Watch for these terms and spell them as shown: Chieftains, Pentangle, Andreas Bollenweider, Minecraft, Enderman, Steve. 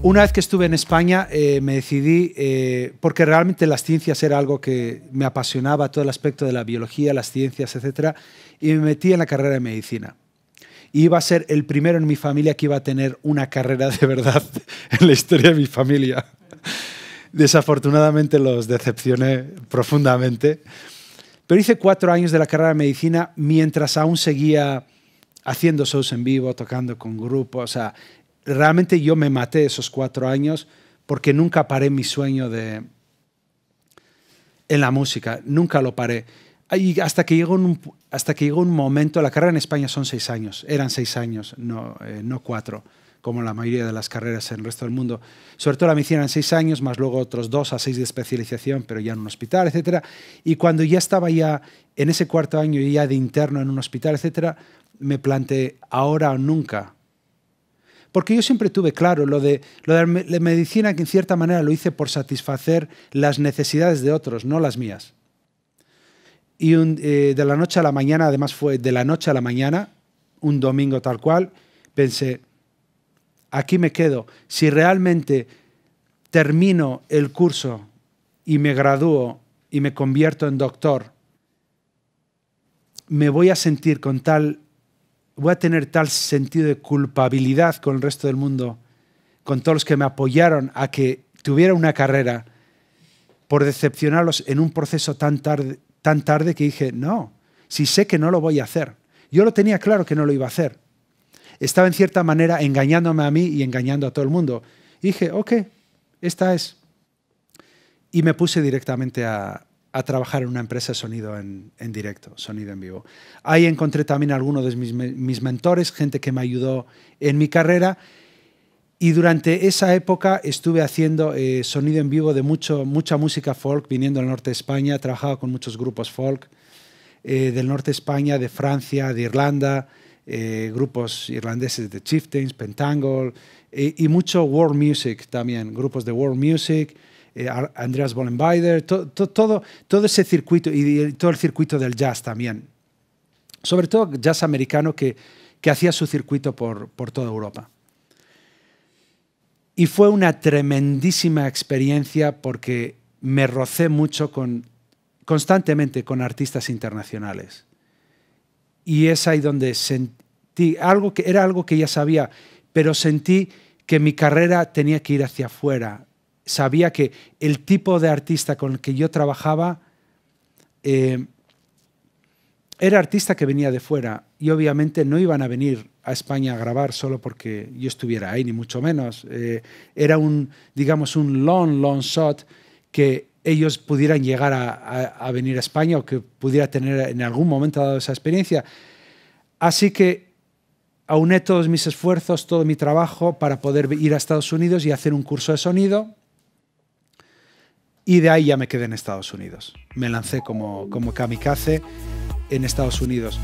Una vez que estuve en España me decidí, porque realmente las ciencias era algo que me apasionaba, todo el aspecto de la biología, las ciencias, etc. Y me metí en la carrera de medicina. Y iba a ser el primero en mi familia que iba a tener una carrera de verdad en la historia de mi familia. Desafortunadamente los decepcioné profundamente. Pero hice 4 años de la carrera de medicina mientras aún seguía haciendo shows en vivo, tocando con grupos, o sea... Realmente yo me maté esos 4 años porque nunca paré mi sueño en la música. Nunca lo paré. Y hasta que llegó un momento, la carrera en España son 6 años. Eran 6 años, no 4, como la mayoría de las carreras en el resto del mundo. Sobre todo la medicina eran 6 años, más luego otros 2 a 6 de especialización, pero ya en un hospital, etc. Y cuando ya estaba ya en ese 4.º año, ya de interno en un hospital, etc., me planteé ahora o nunca. Porque yo siempre tuve claro lo de la medicina, que en cierta manera lo hice por satisfacer las necesidades de otros, no las mías. Y de la noche a la mañana, además fue de la noche a la mañana, un domingo tal cual, pensé, aquí me quedo. Si realmente termino el curso y me gradúo y me convierto en doctor, me voy a sentir con tal... voy a tener tal sentido de culpabilidad con el resto del mundo, con todos los que me apoyaron a que tuviera una carrera, por decepcionarlos en un proceso tan tarde que dije, no, si sé que no lo voy a hacer. Yo lo tenía claro que no lo iba a hacer. Estaba en cierta manera engañándome a mí y engañando a todo el mundo. Y dije, ok, esta es. Y me puse directamente a trabajar en una empresa de sonido en directo, sonido en vivo. Ahí encontré también a algunos de mis mentores, gente que me ayudó en mi carrera, y durante esa época estuve haciendo sonido en vivo de mucha música folk, viniendo del norte de España, trabajaba con muchos grupos folk del norte de España, de Francia, de Irlanda, grupos irlandeses de Chieftains, Pentangle, y mucho world music también, grupos de world music, Andreas Bollenweider, todo ese circuito y todo el circuito del jazz también. Sobre todo jazz americano que hacía su circuito por toda Europa. Y fue una tremendísima experiencia porque me rocé mucho constantemente con artistas internacionales. Y es ahí donde sentí algo que era algo que ya sabía, pero sentí que mi carrera tenía que ir hacia afuera. Sabía que el tipo de artista con el que yo trabajaba era artista que venía de fuera y obviamente no iban a venir a España a grabar solo porque yo estuviera ahí, ni mucho menos. Era digamos, un long shot que ellos pudieran llegar a venir a España o que pudiera tener en algún momento dado esa experiencia. Así que auné todos mis esfuerzos, todo mi trabajo para poder ir a Estados Unidos y hacer un curso de sonido. Y de ahí ya me quedé en Estados Unidos. Me lancé como kamikaze en Estados Unidos.